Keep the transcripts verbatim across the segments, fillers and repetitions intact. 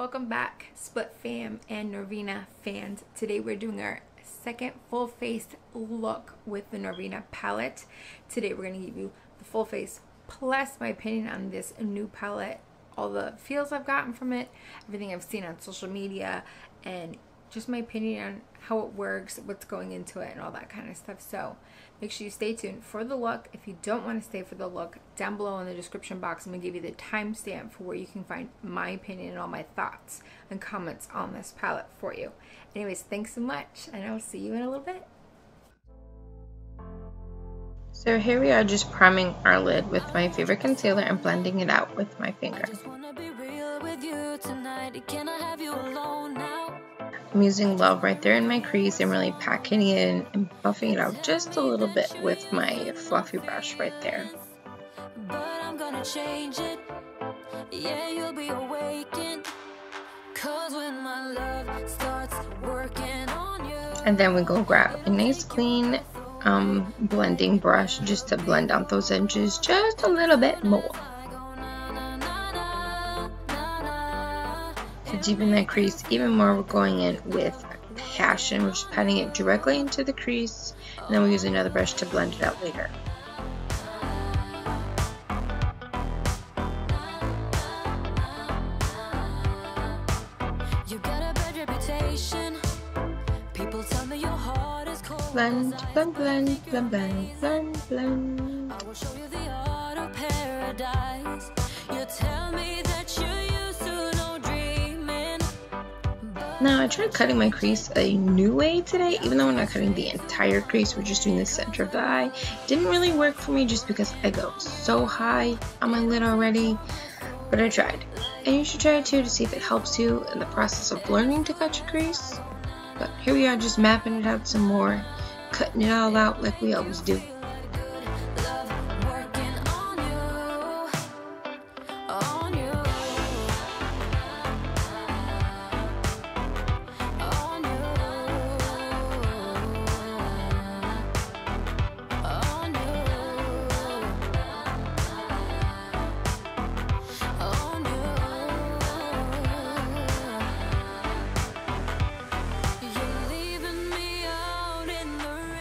Welcome back, Split Fam and Norvina fans. Today we're doing our second full face look with the Norvina palette. Today we're going to give you the full face plus my opinion on this new palette, all the feels I've gotten from it, everything I've seen on social media, and just my opinion on how it works, what's going into it, and all that kind of stuff. So make sure you stay tuned for the look. If you don't want to stay for the look, down below in the description box, I'm going to give you the timestamp for where you can find my opinion and all my thoughts and comments on this palette for you. Anyways, thanks so much, and I'll see you in a little bit. So here we are, just priming our lid with my favorite concealer and blending it out with my finger. I'm using Love right there in my crease and really packing it in and buffing it out just a little bit with my fluffy brush right there. But I'm gonna change it. Yeah, you'll be awakened. 'Cause when my love starts working on you. And then we go grab a nice clean um, blending brush just to blend out those edges just a little bit more. Deepen that crease even more, we're going in with Passion, we're just patting it directly into the crease, and then we'll use another brush to blend it out later. You got a bad reputation. People tell me your heart is cold. Blend, blend, blend, blend, blend, blend, blend. I will show you the art of paradise. You tell me that you Now I tried cutting my crease a new way today, even though we're not cutting the entire crease, we're just doing the center of the eye. Didn't really work for me just because I go so high on my lid already, but I tried. And you should try it too to see if it helps you in the process of learning to cut your crease. But here we are, just mapping it out some more, cutting it all out like we always do.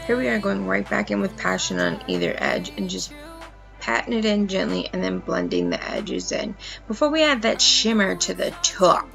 Here we are, going right back in with Passion on either edge and just patting it in gently and then blending the edges in before we add that shimmer to the top.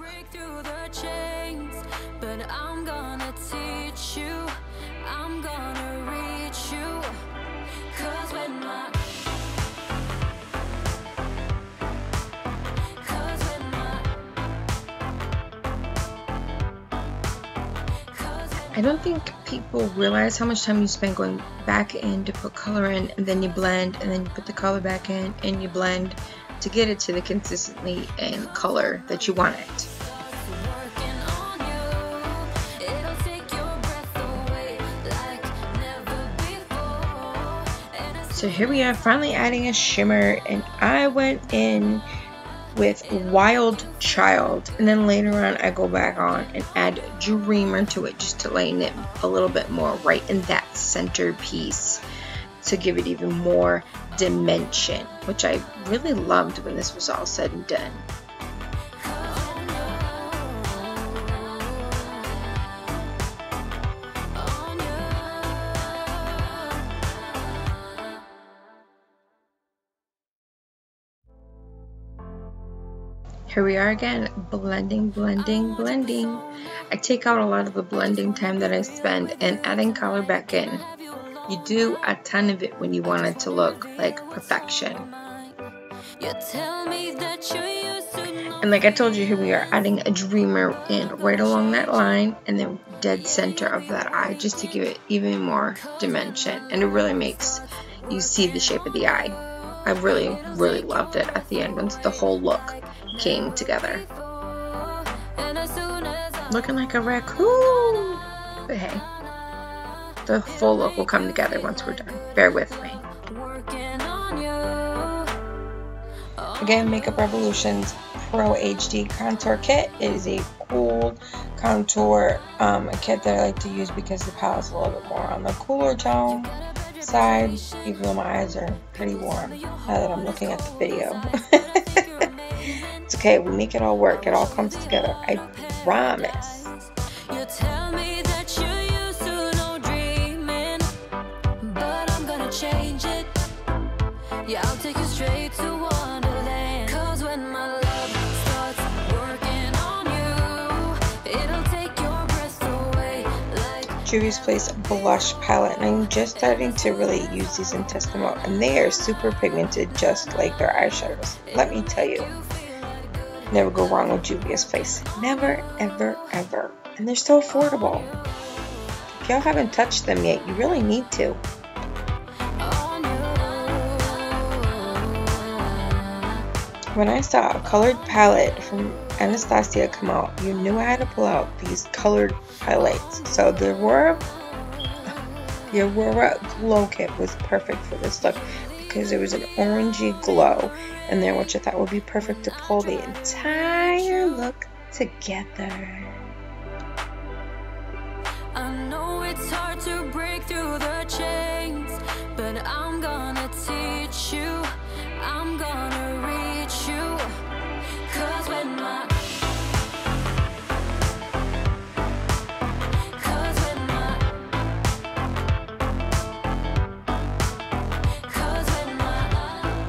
I don't think people realize how much time you spend going back in to put color in, and then you blend, and then you put the color back in, and you blend to get it to the consistency and color that you want it. So here we are, finally adding a shimmer, and I went in with Wild Child, and then later on I go back on and add Dreamer to it just to lighten it a little bit more right in that center piece to give it even more dimension, which I really loved when this was all said and done. Here we are again, blending, blending, blending. I take out a lot of the blending time that I spend and adding color back in. You do a ton of it when you want it to look like perfection. And like I told you, here we are adding a Dreamer in right along that line and then dead center of that eye just to give it even more dimension. And it really makes you see the shape of the eye. I really, really loved it at the end once the whole look came together. Looking like a raccoon! But hey, the full look will come together once we're done. Bear with me. Again, Makeup Revolution's Pro H D Contour Kit. It is a cool contour um, kit that I like to use because the palette's a little bit more on the cooler tone side, even though my eyes are pretty warm now that I'm looking at the video. It's okay. We make it all work. It all comes together. I promise. You tell me that you used to know dreaming, but I'm gonna change it. Yeah, I'll take you straight to Wonderland. 'Cause when my love starts working on you, it'll take your breath away. Like Juvia's Place Blush Palette, and I'm just starting to really use these and test them out, and they are super pigmented, just like their eyeshadows. Let me tell you, never go wrong with Juvia's Place. Never, ever, ever. And they're so affordable. If y'all haven't touched them yet, you really need to. When I saw a colored palette from Anastasia come out, you knew I had to pull out these colored highlights. So the Aurora, the Aurora Glow Kit was perfect for this look because there was an orangey glow in there, which I thought would be perfect to pull the entire look together. I know it's hard to break through the chains, but I'm gonna teach you. I'm gonna reach you. 'Cause when my Cause when my Cause when my Cause when my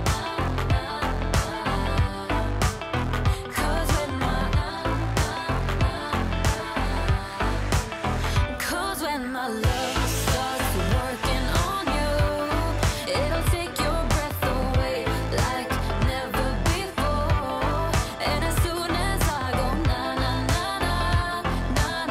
Cause when my love starts working on you, it'll take your breath away like never before. And as soon as I go na na na na na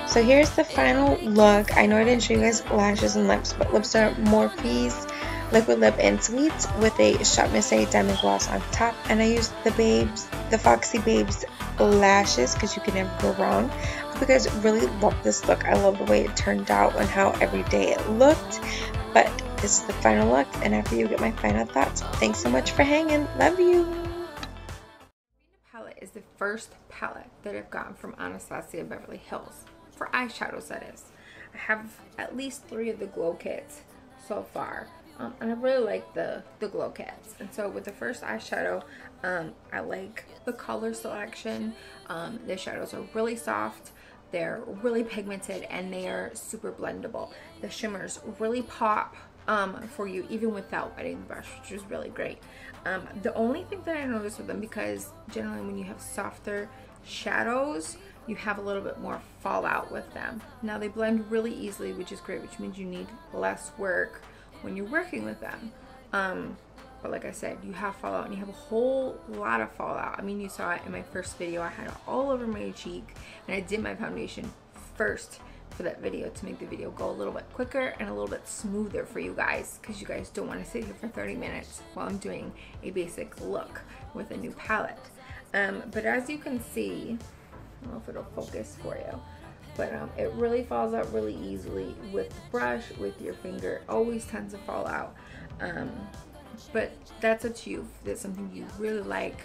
na. So here's the final look. I know I didn't show you guys lashes and lips, but lips are Morphe's Liquid Lip and Sweets with a Shop Miss A diamond gloss on top, and I used the Babes, the Foxy Babes lashes because you can never go wrong. I hope you guys really love this look. I love the way it turned out and how every day it looked, but this is the final look, and after you get my final thoughts. Thanks so much for hanging. Love you. The palette is the first palette that I've gotten from Anastasia Beverly Hills for eyeshadows, that is. I have at least three of the glow kits so far. Um, and I really like the, the glow kits. And so with the first eyeshadow, um, I like the color selection. Um, the shadows are really soft, they're really pigmented, and they are super blendable. The shimmers really pop um, for you even without wetting the brush, which is really great. Um, the only thing that I noticed with them, because generally when you have softer shadows, you have a little bit more fallout with them. Now they blend really easily, which is great, which means you need less work when you're working with them. Um, but like I said, you have fallout, and you have a whole lot of fallout. I mean, you saw it in my first video. I had it all over my cheek, and I did my foundation first for that video to make the video go a little bit quicker and a little bit smoother for you guys, because you guys don't want to sit here for thirty minutes while I'm doing a basic look with a new palette. Um, but as you can see, I don't know if it'll focus for you, but um, it really falls out really easily with the brush, with your finger. Always tends to fall out. Um, but that's what you, that's something you really like,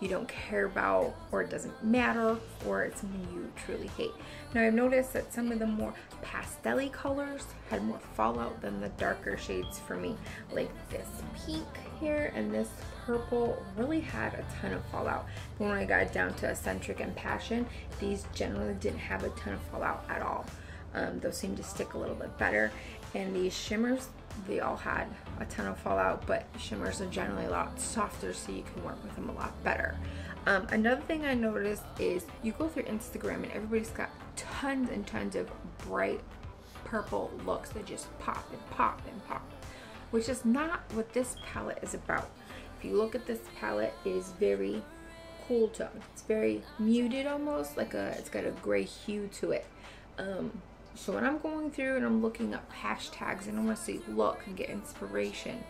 you don't care about, or it doesn't matter, or it's something you truly hate. Now I've noticed that some of the more pastel-y colors had more fallout than the darker shades for me. Like this pink here and this purple really had a ton of fallout. But when I got down to Eccentric and Passion, these generally didn't have a ton of fallout at all. Um, those seemed to stick a little bit better. And these shimmers, they all had a ton of fallout, but shimmers are generally a lot softer, so you can work with them a lot better. Um, another thing I noticed is you go through Instagram and everybody's got tons and tons of bright purple looks that just pop and pop and pop, which is not what this palette is about. If you look at this palette, it is very cool tone. It's very muted, almost like a, it's got a gray hue to it. Um, so when I'm going through and I'm looking up hashtags and I want to see look and get inspiration,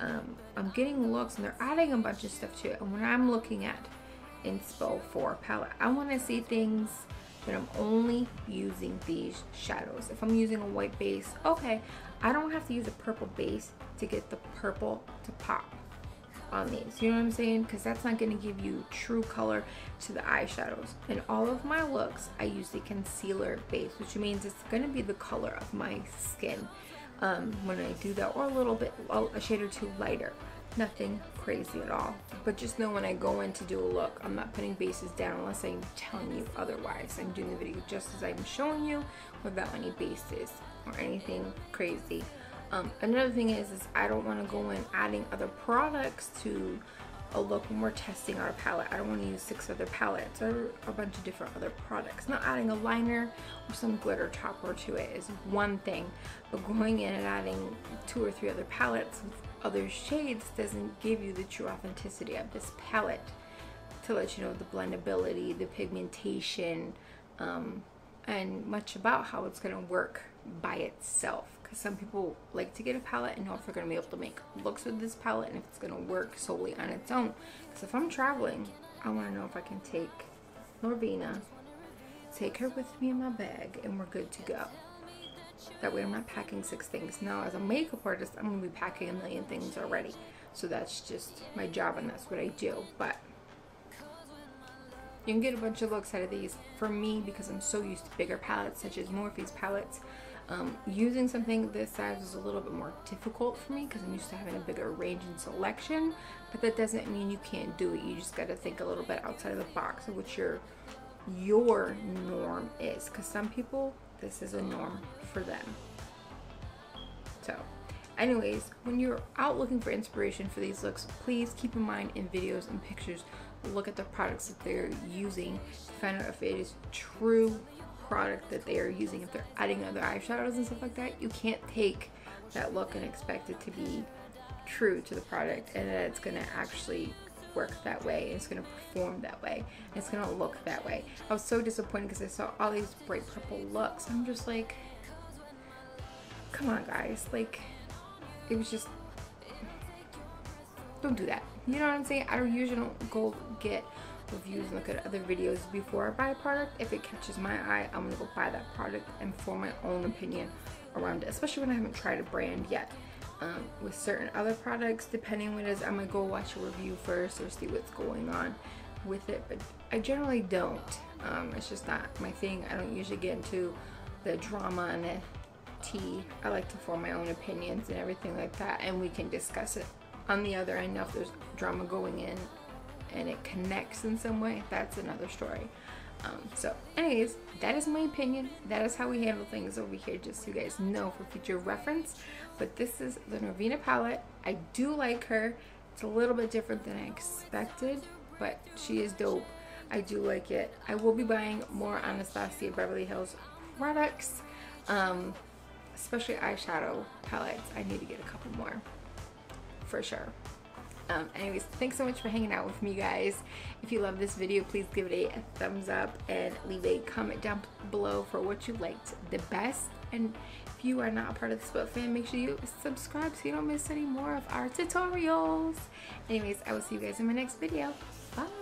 um, I'm getting looks and they're adding a bunch of stuff to it. And when I'm looking at inspo for palette, I want to see things, but I'm only using these shadows. If I'm using a white base, okay, I don't have to use a purple base to get the purple to pop on these, you know what I'm saying? Because that's not going to give you true color to the eyeshadows. In all of my looks, I use the concealer base, which means it's going to be the color of my skin um, when I do that, or a little bit, a shade or two lighter. Nothing crazy at all. But just know when I go in to do a look, I'm not putting bases down unless I'm telling you otherwise. I'm doing the video just as I'm showing you without any bases or anything crazy. Um, another thing is, is I don't want to go in adding other products to a look when we're testing our palette. I don't want to use six other palettes or a bunch of different other products. Not adding a liner or some glitter topper to it is one thing, but going in and adding two or three other palettes with other shades doesn't give you the true authenticity of this palette to let you know the blendability, the pigmentation, um, and much about how it's going to work by itself. Because some people like to get a palette and know if they're going to be able to make looks with this palette and if it's going to work solely on its own. Because if I'm traveling, I want to know if I can take Norvina, take her with me in my bag, and we're good to go. That way I'm not packing six things. Now as a makeup artist, I'm going to be packing a million things already. So that's just my job and that's what I do. But you can get a bunch of looks out of these. For me, because I'm so used to bigger palettes such as Morphe's palettes, Um, using something this size is a little bit more difficult for me because I'm used to having a bigger range and selection, but that doesn't mean you can't do it. You just got to think a little bit outside of the box of what your your norm is, because some people, this is a norm for them. So anyways, when you're out looking for inspiration for these looks, please keep in mind in videos and pictures, look at the products that they're using to find out if it is true product that they are using. If they're adding other eyeshadows and stuff like that, you can't take that look and expect it to be true to the product and that it's going to actually work that way, and it's going to perform that way, and it's going to look that way. I was so disappointed because I saw all these bright purple looks. I'm just like, come on guys, like, it was just, don't do that. You know what I'm saying? I don't usually don't go get reviews and look at other videos before I buy a product. If it catches my eye, I'm gonna go buy that product and form my own opinion around it, especially when I haven't tried a brand yet. Um, with certain other products, depending on what it is, I'm gonna go watch a review first or see what's going on with it, but I generally don't. Um, it's just not my thing. I don't usually get into the drama and the tea. I like to form my own opinions and everything like that, and we can discuss it on the other end. Now if there's drama going in and it connects in some way, that's another story. Um, so anyways, that is my opinion. That is how we handle things over here, just so you guys know for future reference. But this is the Norvina palette. I do like her. It's a little bit different than I expected, but she is dope. I do like it. I will be buying more Anastasia Beverly Hills products, um, especially eyeshadow palettes. I need to get a couple more for sure. Um, anyways, thanks so much for hanging out with me, guys. If you love this video, please give it a, a thumbs up and leave a comment down below for what you liked the best. And if you are not a part of the Split Fam, make sure you subscribe so you don't miss any more of our tutorials. Anyways, I will see you guys in my next video. Bye!